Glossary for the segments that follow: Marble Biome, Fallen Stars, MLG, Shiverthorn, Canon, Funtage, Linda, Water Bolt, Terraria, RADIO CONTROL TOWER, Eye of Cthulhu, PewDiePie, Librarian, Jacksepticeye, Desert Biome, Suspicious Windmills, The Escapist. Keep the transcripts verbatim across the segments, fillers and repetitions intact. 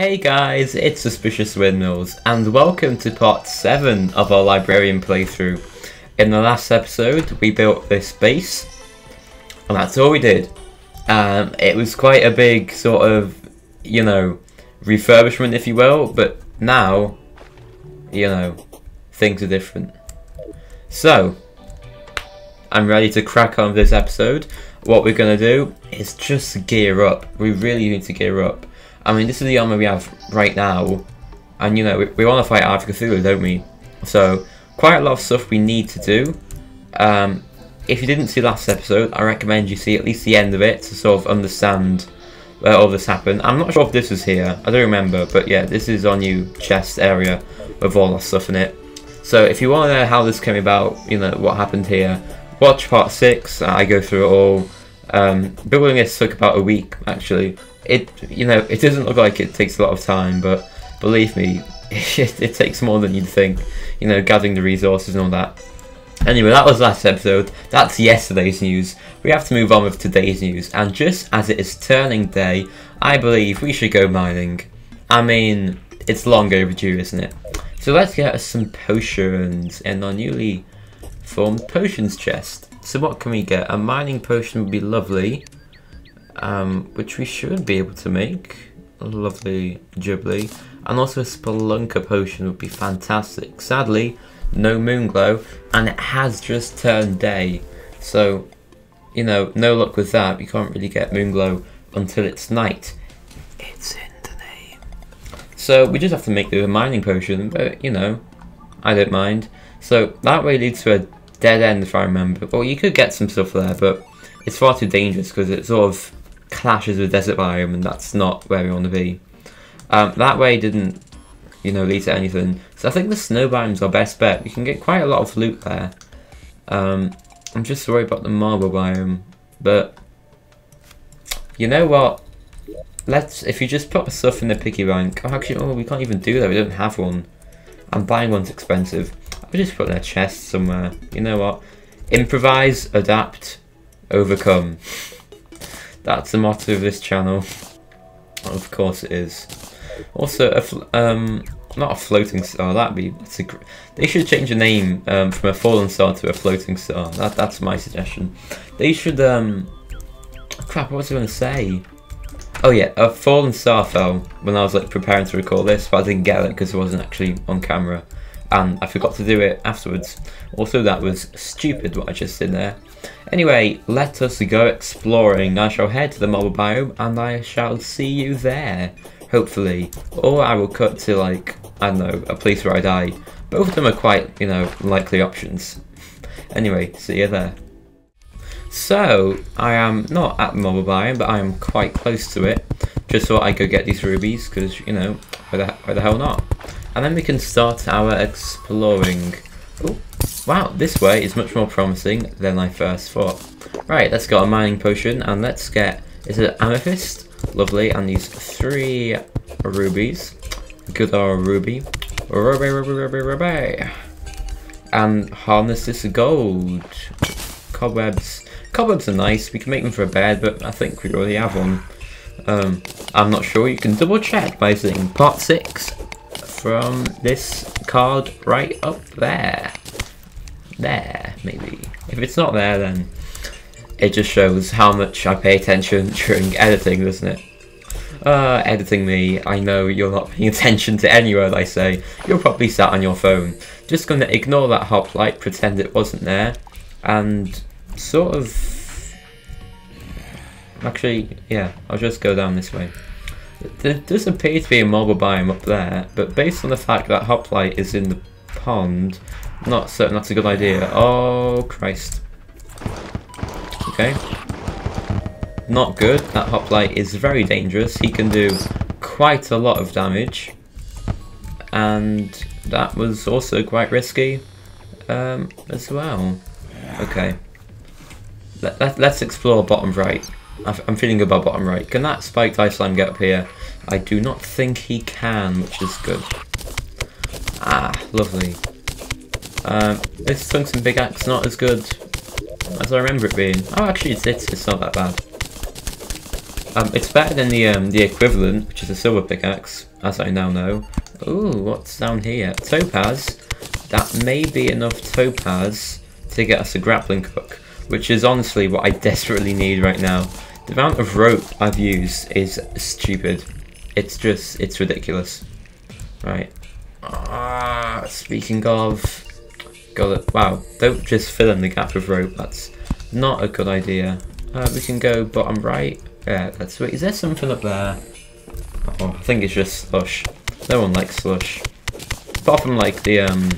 Hey guys, it's Suspicious Windmills, and welcome to part seven of our Librarian playthrough. In the last episode, we built this base, and that's all we did. Um, it was quite a big sort of, you know, refurbishment, if you will, but now, you know, things are different. So, I'm ready to crack on with this episode. What we're going to do is just gear up. We really need to gear up. I mean, this is the armor we have right now, and you know, we, we want to fight Eye of Cthulhu, don't we? So, quite a lot of stuff we need to do. Um, if you didn't see last episode, I recommend you see at least the end of it to sort of understand where all this happened. I'm not sure if this was here, I don't remember, but yeah, this is our new chest area with all our stuff in it. So, if you want to know how this came about, you know, what happened here, watch part six, I go through it all. Um, building this took about a week, actually. It, you know, it doesn't look like it takes a lot of time, but believe me, it, it takes more than you'd think, you know, gathering the resources and all that. Anyway, that was last episode. That's yesterday's news. We have to move on with today's news, and just as it is turning day, I believe we should go mining. I mean, it's long overdue, isn't it? So let's get us some potions in our newly formed potions chest. So what can we get? A mining potion would be lovely. Um, which we should be able to make. Lovely jubbly. And also a spelunker potion would be fantastic. Sadly, no moon glow, and it has just turned day. So, you know, no luck with that. You can't really get moon glow until it's night. It's in the name. So we just have to make the mining potion, but you know, I don't mind. So that way leads to a dead end if I remember. Well, you could get some stuff there, but it's far too dangerous because it sort of clashes with Desert Biome, and that's not where we want to be. Um, that way didn't, you know, lead to anything. So I think the snow biome's our best bet. We can get quite a lot of loot there. Um, I'm just worried about the Marble Biome, but you know what? Let's if you just put stuff in the piggy bank. Oh, actually, oh, we can't even do that. We don't have one, and buying one's expensive. I'll just put in a chest somewhere. You know what? Improvise, adapt, overcome. That's the motto of this channel. Of course it is. Also, a fl um, not a floating star. That'd be. That's a gr they should change the name um, from a fallen star to a floating star. That that's my suggestion. They should. Um, crap. What was I going to say? Oh yeah, a fallen star fell when I was like preparing to record this, but I didn't get it because it wasn't actually on camera, and I forgot to do it afterwards. Also, that was stupid what I just did there. Anyway, let us go exploring. I shall head to the Marble Biome, and I shall see you there, hopefully. Or I will cut to, like, I don't know, a place where I die. Both of them are quite, you know, likely options. Anyway, see you there. So, I am not at the Marble Biome, but I am quite close to it. Just thought I'd go get these rubies, because, you know, why the, why the hell not? And then we can start our exploring. Ooh. Wow, this way is much more promising than I first thought. Right, let's get a mining potion, and let's get, is it amethyst? Lovely, and these three rubies. Good old ruby. Ruby, ruby, ruby, ruby. And harness this gold. Cobwebs. Cobwebs are nice, we can make them for a bed, but I think we already have one. Um, I'm not sure, you can double check by seeing part six from this card right up there. There, maybe. If it's not there, then it just shows how much I pay attention during editing, doesn't it? Uh, editing me, I know you're not paying attention to any word I say. You're probably sat on your phone. Just gonna ignore that hoplite, pretend it wasn't there, and sort of... Actually, yeah, I'll just go down this way. There does appear to be a Marble Biome up there, but based on the fact that hoplite is in the pond, not certain that's a good idea. Oh Christ. Okay. Not good. That hoplite is very dangerous. He can do quite a lot of damage. And that was also quite risky um, as well. Okay. Let, let, let's explore bottom right. I'm feeling good about bottom right. Can that spiked ice slime get up here? I do not think he can, which is good. Ah, lovely. Um, this tungsten big axe not as good as I remember it being. Oh, actually, it's, it's, it's not that bad. Um, it's better than the um, the equivalent, which is a silver pickaxe, as I now know. Ooh, what's down here? Topaz. That may be enough topaz to get us a grappling hook, which is honestly what I desperately need right now. The amount of rope I've used is stupid. It's just, it's ridiculous. Right. Ah, speaking of... God, wow, don't just fill in the gap with rope. That's not a good idea. Uh, we can go bottom right. Yeah, that's wait. Is there something up there? Oh, I think it's just slush. No one likes slush. Apart from like the um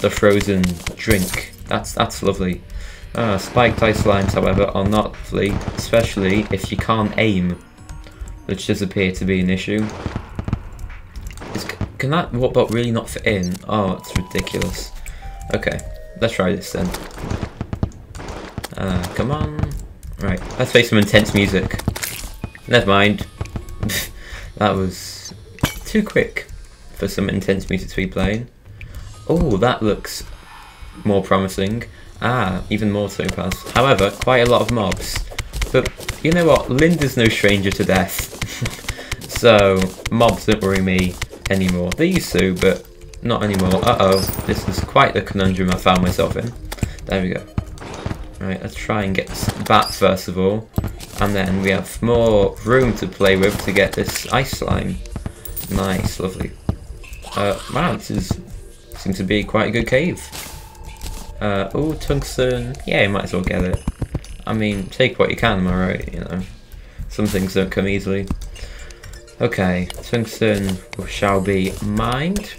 the frozen drink. That's that's lovely. Uh, spiked ice slimes, however, are not lovely, especially if you can't aim, which does appear to be an issue. Is, can that what bot really not fit in? Oh, it's ridiculous. Okay, let's try this then. Uh, come on. Right, let's play some intense music. Never mind. That was too quick for some intense music to be playing. Oh, that looks more promising. Ah, even more topaz. However, quite a lot of mobs. But you know what? Linda's no stranger to death. So, mobs don't worry me anymore. They used to, but not anymore. Uh-oh, this is quite the conundrum I found myself in. There we go. Right, let's try and get that first of all. And then we have more room to play with to get this ice slime. Nice, lovely. Uh, wow, this is, seems to be quite a good cave. Uh, oh, tungsten. Yeah, you might as well get it. I mean, take what you can, am I right? You know, some things don't come easily. Okay, tungsten shall be mined.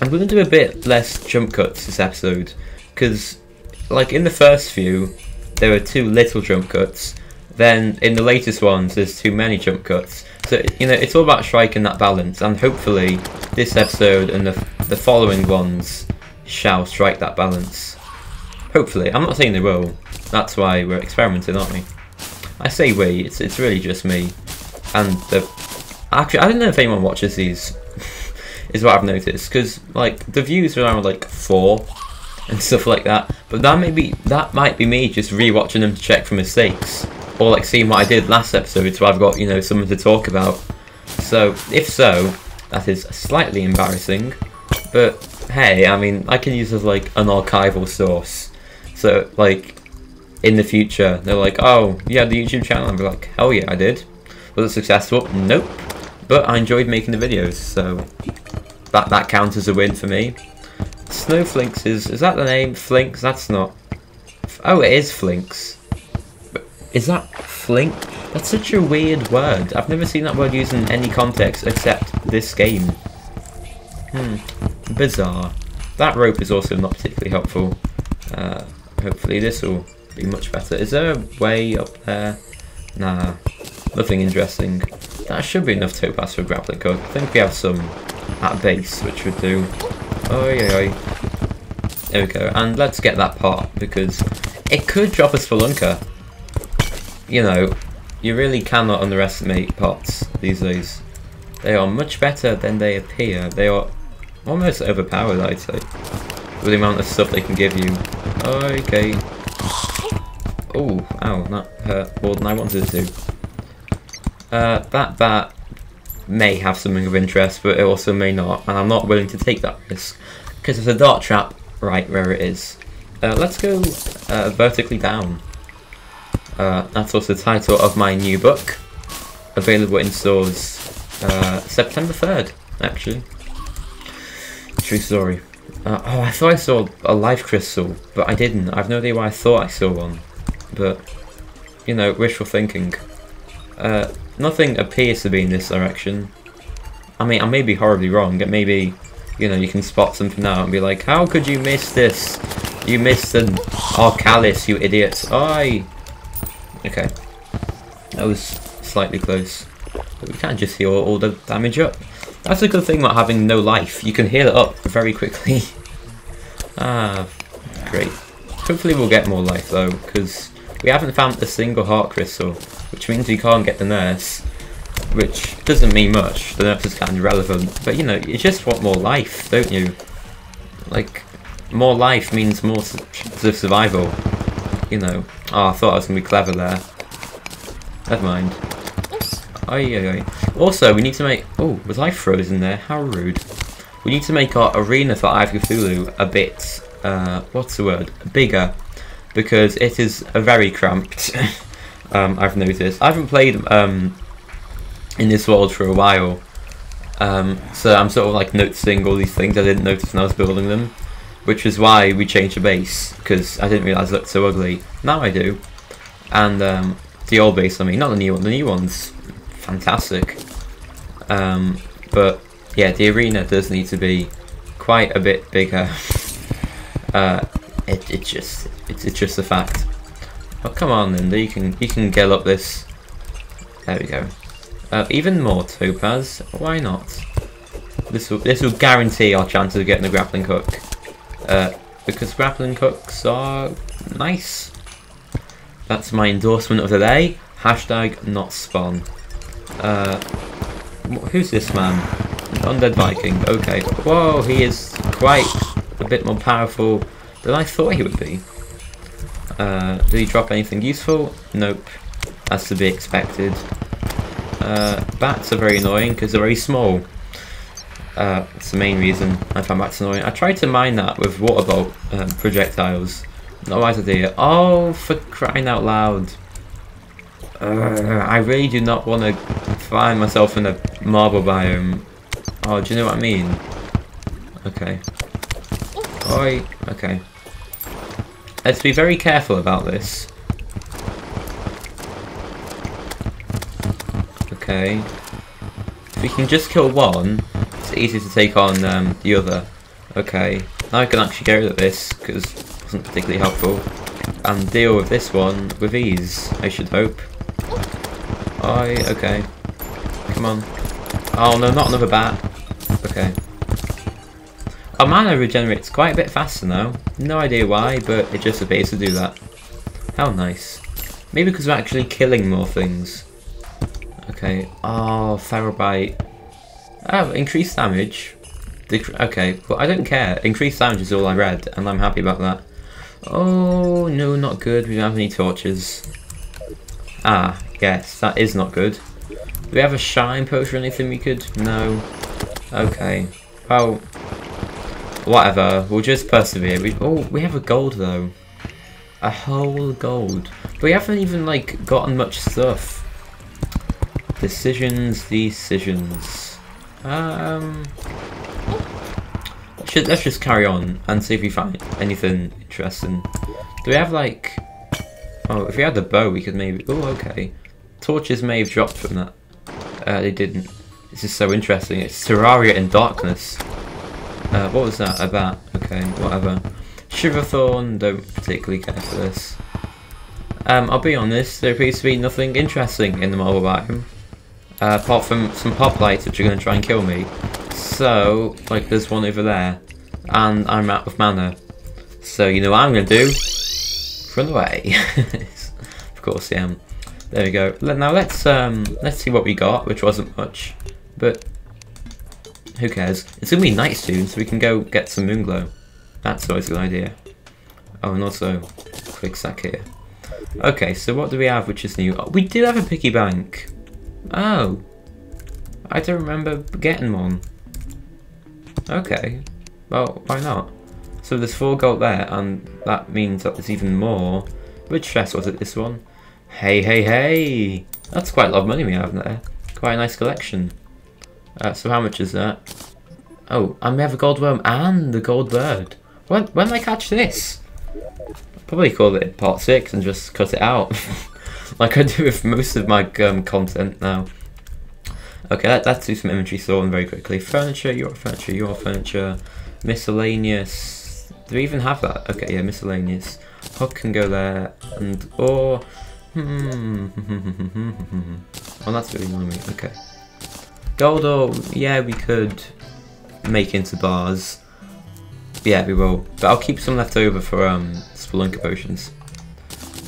I'm going to do a bit less jump cuts this episode, because like in the first few, there were too little jump cuts. Then in the latest ones, there's too many jump cuts. So, you know, it's all about striking that balance. And hopefully this episode and the, the following ones shall strike that balance. Hopefully. I'm not saying they will. That's why we're experimenting, aren't we? I say we. It's, it's really just me. And the... Actually, I don't know if anyone watches these, is what I've noticed. Because, like, the views are around, like, four and stuff like that. But that may be, that might be me just re-watching them to check for mistakes, or like seeing what I did last episode, so I've got, you know, something to talk about. So if so, that is slightly embarrassing, but hey, I mean, I can use it as like an archival source. So like in the future, they're like, oh yeah, the YouTube channel, and be like, hell yeah, I did. Was it successful? Nope. But I enjoyed making the videos, so that that counts as a win for me. Snowflinks is, is that the name? Flinks? That's not... Oh, it is Flinks. Is that Flink? That's such a weird word. I've never seen that word used in any context except this game. Hmm. Bizarre. That rope is also not particularly helpful. Uh, hopefully this will be much better. Is there a way up there? Nah. Nothing interesting. That should be enough topaz for a grappling hook. I think we have some at base, which would do... Oh yeah, there we go, and let's get that part, because it could drop a spelunker. You know, you really cannot underestimate pots these days. They are much better than they appear. They are almost overpowered, I'd say, with the amount of stuff they can give you. Okay. Oh, ow, that hurt more than I wanted it to. Uh, that bat may have something of interest, but it also may not, and I'm not willing to take that risk because there's a dart trap right where it is. Uh, let's go uh, vertically down. Uh, that's also the title of my new book, available in stores uh, September third, actually. True story. Uh, oh, I thought I saw a life crystal, but I didn't. I've no idea why I thought I saw one, but, you know, wishful thinking. Uh, Nothing appears to be in this direction. I mean, I may be horribly wrong. It may be, you know, you can spot something now and be like, how could you miss this? You missed an Arcalis, you idiots. Oi! Okay. That was slightly close. But we can't just heal all the damage up. That's a good thing about having no life. You can heal it up very quickly. Ah, great. Hopefully we'll get more life, though, because... we haven't found a single heart crystal, which means we can't get the nurse, which doesn't mean much. The nurse is kind of irrelevant, but you know, you just want more life, don't you? Like, more life means more su su survival, you know. Oh, I thought I was going to be clever there. Never mind. Aye, aye, aye. Also, we need to make... Oh, was I frozen there? How rude. We need to make our arena for Eye of Cthulhu a bit... Uh, what's the word? Bigger. Because it is a very cramped... um, I've noticed. I haven't played um, in this world for a while. Um, so I'm sort of like noticing all these things I didn't notice when I was building them. Which is why we changed the base. Because I didn't realise it looked so ugly. Now I do. And um, the old base, I mean. Not the new one. The new one's... fantastic, um, but yeah, the arena does need to be quite a bit bigger. uh, it, it just it, it's just a fact. Oh, come on, Linda, you can you can get up this. There we go. Uh, even more topaz. Why not? This will this will guarantee our chances of getting the grappling hook, uh, because grappling hooks are nice. That's my endorsement of the day. Hashtag not spawn. Uh, who's this man? Undead Viking, okay. Whoa, he is quite a bit more powerful than I thought he would be. Uh, did he drop anything useful? Nope. That's to be expected. Uh, bats are very annoying because they're very small. Uh, that's the main reason I found bats annoying. I tried to mine that with Water Bolt um, projectiles. Not a wise idea. Oh, for crying out loud. Uh, I really do not want to find myself in a marble biome. Oh, do you know what I mean? Okay. Oi. Okay. Let's be very careful about this. Okay. If we can just kill one, it's easy to take on um, the other. Okay. Now I can actually get rid of this, because it wasn't particularly helpful. And deal with this one with ease, I should hope. I okay. Come on. Oh no, not another bat. Okay. Our mana regenerates quite a bit faster now. No idea why, but it just appears to do that. How nice. Maybe because we're actually killing more things. Okay. Oh, feral bite. Oh, increased damage. Dec okay, well I don't care. Increased damage is all I read, and I'm happy about that. Oh no, not good. We don't have any torches. Ah. Yes, that is not good. Do we have a shine potion or anything we could? No. Okay. Well, whatever. We'll just persevere. We, oh, we have a gold, though. A whole gold. But we haven't even, like, gotten much stuff. Decisions, decisions. Um... Should, let's just carry on and see if we find anything interesting. Do we have, like... Oh, if we had the bow, we could maybe... Oh, okay. Torches may have dropped from that. Uh, they didn't. This is so interesting. It's Terraria in Darkness. Uh, what was that? A bat. Okay, whatever. Shiverthorn, don't particularly care for this. Um, I'll be honest, there appears to be nothing interesting in the Marble Biome. Uh, apart from some pop lights which are going to try and kill me. So, like, there's one over there. And I'm out of mana. So, you know what I'm going to do? Run away. Of course, yeah. There we go. Now let's um let's see what we got, which wasn't much, but who cares? It's gonna be night soon, so we can go get some moon glow. That's always a good idea. Oh, and also quick sack here. Okay, so what do we have which is new? Oh, we do have a piggy bank. Oh, I don't remember getting one. Okay, well, why not? So there's four gold there, and that means that there's even more. Which chest was it, this one? Hey, hey, hey! That's quite a lot of money we have there. Quite a nice collection. Uh, so how much is that? Oh, and we have a gold worm and a gold bird. When, when did I catch this? Probably call it part six and just cut it out. Like I do with most of my um, content now. Okay, let, let's do some inventory sorting very quickly. Furniture, your furniture, your furniture. Miscellaneous... Do we even have that? Okay, yeah, miscellaneous. Hook can go there, and or hmm, well, that's really annoying. Okay, gold or yeah, we could make into bars. Yeah, we will. But I'll keep some left over for um spelunker potions.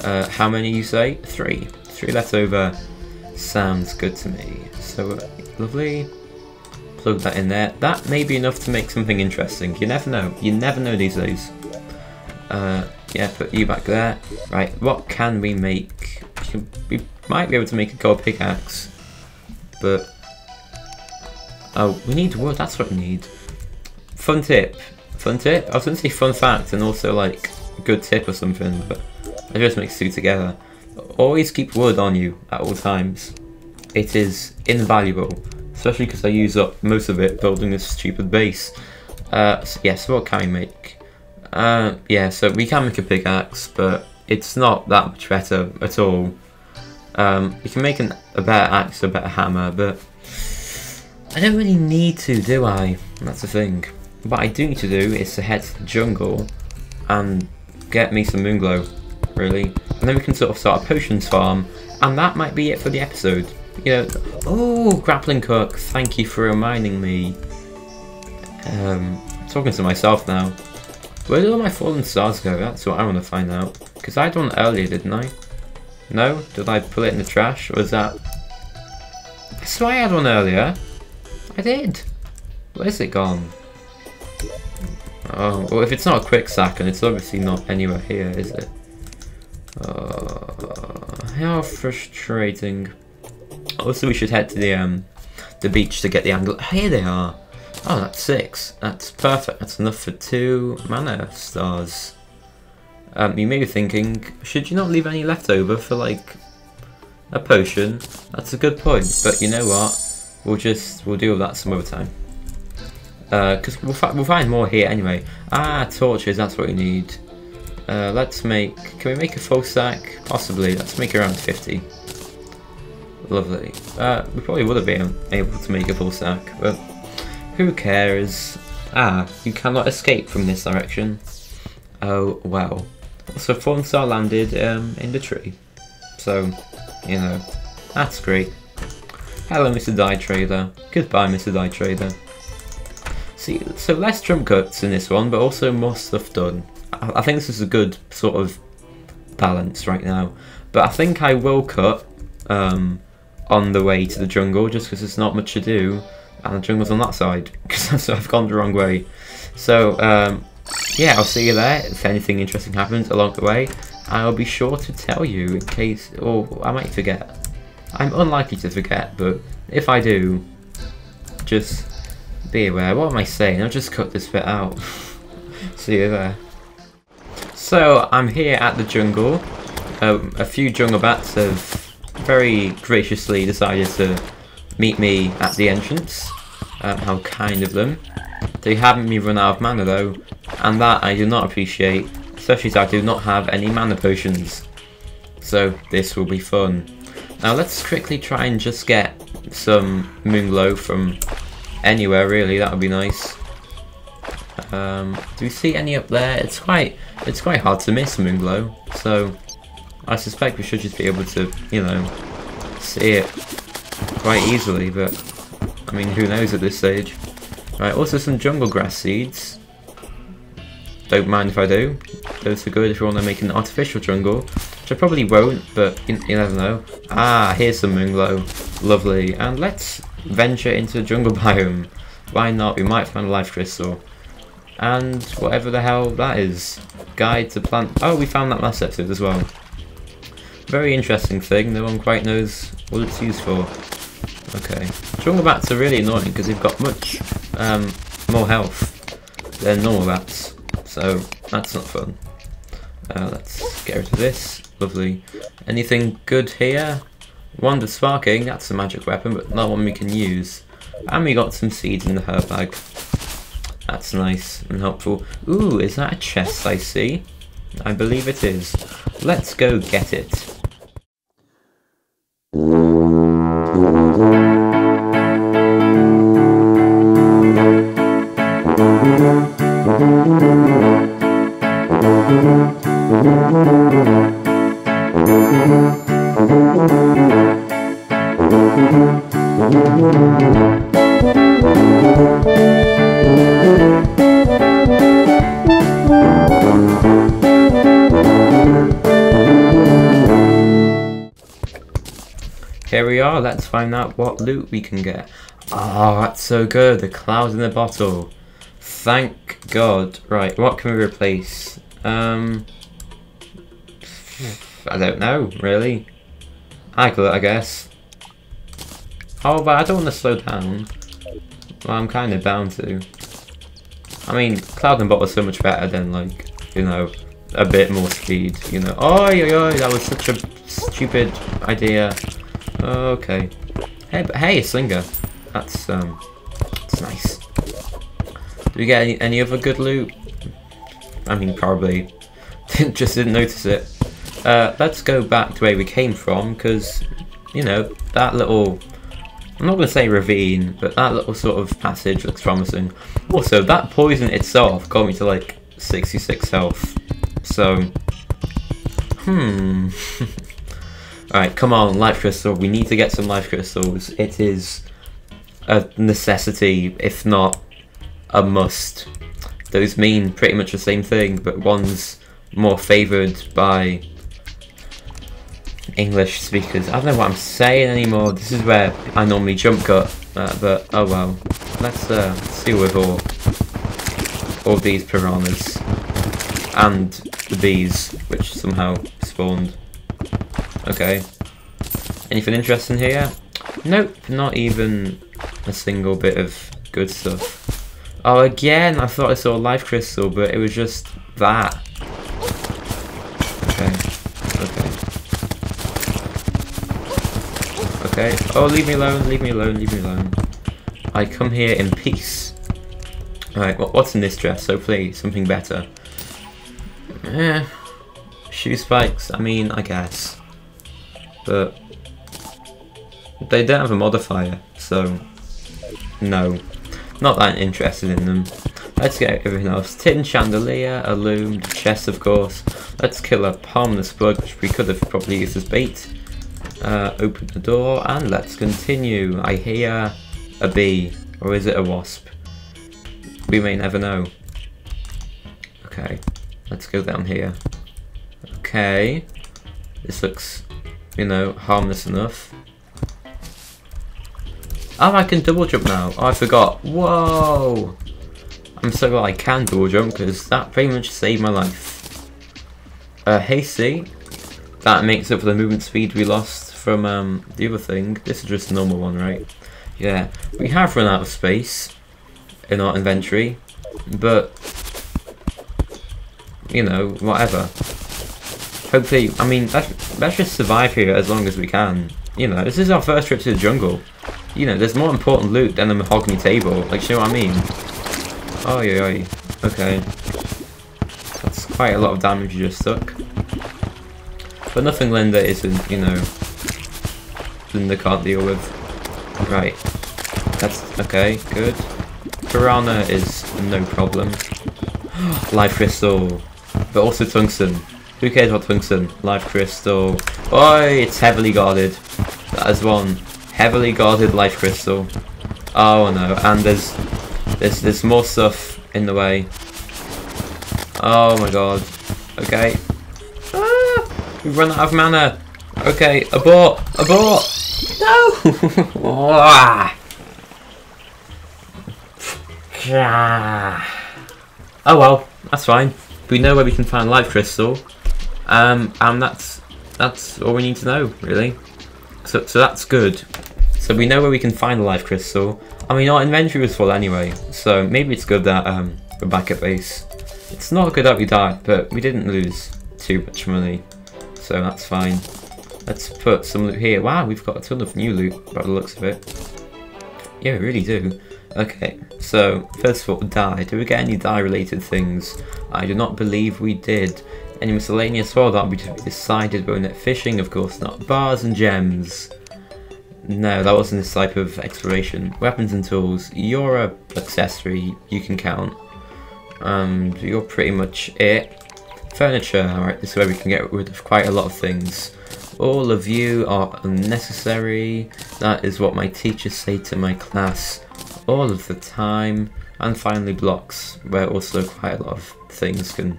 Uh, how many you say? Three. Three left over sounds good to me. So uh, lovely. Plug that in there. That may be enough to make something interesting. You never know. You never know these days. Uh, yeah, put you back there. Right, what can we make? We might be able to make a gold pickaxe. but... Oh, we need wood, that's what we need. Fun tip. Fun tip? I was going to say fun fact and also like good tip or something, but I just mixed two together. Always keep wood on you at all times. It is invaluable, especially because I use up most of it building this stupid base. Uh, so yeah, so what can we make? Uh, yeah, so we can make a pickaxe, but it's not that much better at all. Um, we can make an, a better axe, a better hammer, but I don't really need to, do I? That's the thing. What I do need to do is to head to the jungle and get me some moonglow, really. And then we can sort of start a potions farm, and that might be it for the episode. You know, oh, grappling hook, thank you for reminding me. Um, I'm talking to myself now. Where did all my fallen stars go? That's what I want to find out. Because I had one earlier, didn't I? No? Did I put it in the trash? Or was that... I swear I had one earlier. I did. Where's it gone? Oh, well, if it's not a quick sack, and it's obviously not anywhere here, is it? Uh, how frustrating. Also, we should head to the um, the beach to get the angle. Here they are. Oh, that's six. That's perfect. That's enough for two mana stars. Um, you may be thinking, should you not leave any left over for, like, a potion? That's a good point, but you know what? We'll just, we'll deal with that some other time. Because uh, we'll, fi we'll find more here anyway. Ah, torches, that's what we need. Uh, let's make, can we make a full stack? Possibly, let's make around fifty. Lovely. Uh, we probably would have been able to make a full stack, but who cares? Ah, you cannot escape from this direction. Oh, well. So Fallen Star landed um, in the tree. So, you know, that's great. Hello, Mister Die Trader. Goodbye, Mister Die Trader. See, so less jump cuts in this one, but also more stuff done. I, I think this is a good sort of balance right now. But I think I will cut um, on the way to the jungle, just because there's not much to do. And the jungle's on that side, because I've gone the wrong way. So, um... yeah, I'll see you there. If anything interesting happens along the way, I'll be sure to tell you in case... or I might forget. I'm unlikely to forget, but if I do, just be aware. What am I saying? I'll just cut this bit out. See you there. So, I'm here at the jungle. Um, a few jungle bats have very graciously decided to meet me at the entrance. Um, how kind of them. They haven't me run out of mana though, and that I do not appreciate, especially as I do not have any mana potions. So this will be fun. Now let's quickly try and just get some moonglow from anywhere really, that would be nice. Um, do we see any up there? It's quite, it's quite hard to miss moonglow, so I suspect we should just be able to, you know, see it quite easily, but I mean who knows at this stage. Right, also some jungle grass seeds. Don't mind if I do. Those are good if you want to make an artificial jungle, which I probably won't, but you, you never know. Ah, here's some moonglow. Lovely. And let's venture into the jungle biome. Why not? We might find a life crystal. And whatever the hell that is. Guide to plant... Oh, we found that last episode as well. Very interesting thing. No one quite knows what it's used for. Okay. Jungle bats are really annoying because they've got much um, more health than normal bats, so that's not fun. Uh, let's get rid of this. Lovely. Anything good here? Wand of Sparking, that's a magic weapon, but not one we can use. And we got some seeds in the herb bag. That's nice and helpful. Ooh, is that a chest I see? I believe it is. Let's go get it. Here we are, let's find out what loot we can get. Oh, that's so good, the cloud in the bottle. Thank God. Right, what can we replace? Um, I don't know, really. Aglet, I guess. Oh, but I don't want to slow down. Well, I'm kind of bound to. I mean, Cloud and Bot was so much better than, like, you know, a bit more speed, you know. Oh, yo, yo, that was such a stupid idea. Okay. Hey, but hey, Slinger. That's, um, that's nice. Did we get any, any other good loot? I mean, probably. Just didn't notice it. Uh, let's go back to where we came from, because, you know, that little... I'm not going to say ravine, but that little sort of passage looks promising. Also, that poison itself got me to like sixty-six health. So, hmm. Alright, come on, life crystal. We need to get some life crystals. It is a necessity, if not a must. Those mean pretty much the same thing, but one's more favoured by English speakers. I don't know what I'm saying anymore. This is where I normally jump cut, uh, but oh well. Let's uh, see with all all these piranhas and the bees, which somehow spawned. Okay. Anything interesting here? Nope. Not even a single bit of good stuff. Oh, again. I thought I saw a life crystal, but it was just that. Okay. Oh, leave me alone, leave me alone, leave me alone. I come here in peace. Alright, well, what's in this dress? Hopefully something better. Eh. Shoe spikes, I mean, I guess. But they don't have a modifier, so no. Not that interested in them. Let's get everything else. Tin chandelier, a loom, chest of course. Let's kill a harmless bug, which we could have probably used as bait. Uh, open the door and let's continue. I hear a bee, or is it a wasp? We may never know. Okay, let's go down here. Okay, this looks, you know, harmless enough. Oh, I can double jump now. Oh, I forgot. Whoa! I'm so glad I can double jump because that pretty much saved my life. Uh, hasty. That makes up for the movement speed we lost from um, the other thing. This is just a normal one, right? Yeah, we have run out of space in our inventory, but, you know, whatever. Hopefully, I mean, let's, let's just survive here as long as we can. You know, this is our first trip to the jungle. You know, there's more important loot than a mahogany table. Like, you know what I mean? Oh, yeah, yeah. Okay. That's quite a lot of damage you just took. But nothing Linda isn't, you know, Linda can't deal with. Right. That's okay, good. Piranha is no problem. Life crystal. But also tungsten. Who cares about tungsten? Life crystal. Oh, it's heavily guarded. That is one. Heavily guarded life crystal. Oh no, and there's there's there's more stuff in the way. Oh my god. Okay. We've run out of mana. Okay, abort, abort. No. Oh well, that's fine. We know where we can find life crystal, um, and that's that's all we need to know, really. So so that's good. So we know where we can find the life crystal. I mean, our inventory was full anyway, so maybe it's good that um, we're back at base. It's not good that we died, but we didn't lose too much money. So that's fine. Let's put some loot here. Wow, we've got a ton of new loot by the looks of it. Yeah, we really do. Okay, so first of all, dye. Do we get any dye related things? I do not believe we did. Any miscellaneous? Well, that we decided won't it. Fishing, of course not. Bars and gems. No, that wasn't this type of exploration. Weapons and tools. You're a accessory. You can count. Um, you're pretty much it. Furniture, alright, this is where we can get rid of quite a lot of things. All of you are unnecessary. That is what my teachers say to my class all of the time. And finally blocks, where also quite a lot of things can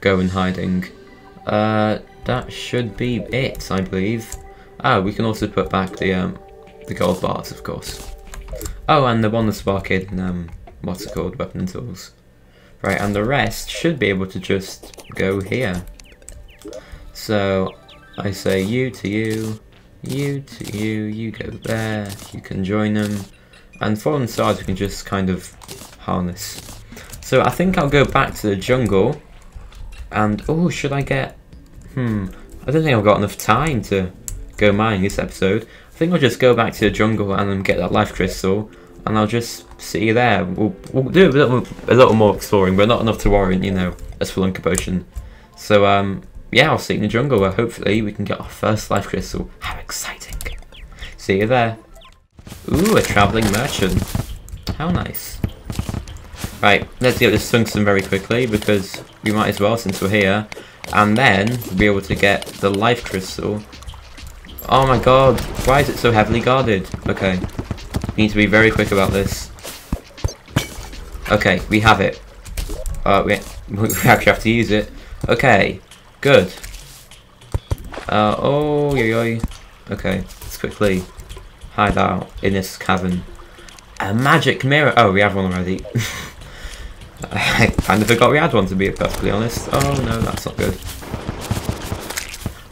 go in hiding. Uh, that should be it, I believe. Ah, we can also put back the um, the gold bars, of course. Oh, and the one that's sparked in, um, what's it called, weapon and tools. Right, and the rest should be able to just go here. So, I say you to you, you to you, you go there, you can join them. And Fallen Stars we can just kind of harness. So I think I'll go back to the jungle. And, oh, should I get... Hmm, I don't think I've got enough time to go mining this episode. I think I'll just go back to the jungle and then get that life crystal. And I'll just see you there. We'll, we'll do a little, a little more exploring, but not enough to warrant, you know, a Spelunker potion. So, um, yeah, I'll see you in the jungle where hopefully we can get our first life crystal. How exciting. See you there. Ooh, a travelling merchant. How nice. Right, let's get this tungsten very quickly because we might as well since we're here. And then we'll be able to get the life crystal. Oh my god, why is it so heavily guarded? Okay, we need to be very quick about this. Okay, we have it. Uh, we, we actually have to use it. Okay, good. Uh, oh, yo yo. Okay, let's quickly hide out in this cavern. A magic mirror. Oh, we have one already. I kind of forgot we had one, to be perfectly honest. Oh no, that's not good.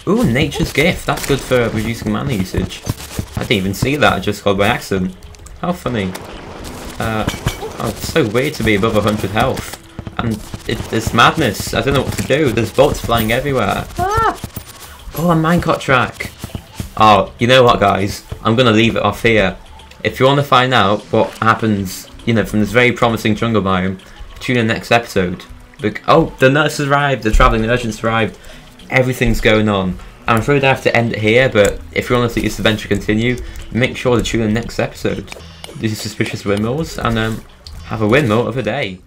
Ooh, nature's gift. That's good for reducing mana usage. I didn't even see that. I just got by accident. How funny. Uh, oh, it's so weird to be above one hundred health. And it, it's madness. I don't know what to do. There's bolts flying everywhere. Ah! Oh, a minecart track. Oh, you know what, guys? I'm going to leave it off here. If you want to find out what happens, you know, from this very promising jungle biome, tune in next episode. Look, oh, the nurse arrived, the travelling merchants arrived, everything's going on. I'm afraid I have to end it here, but if you want to see this adventure continue, make sure to tune in next episode. This is Suspicious Windmills, and um, have a windmill of a day.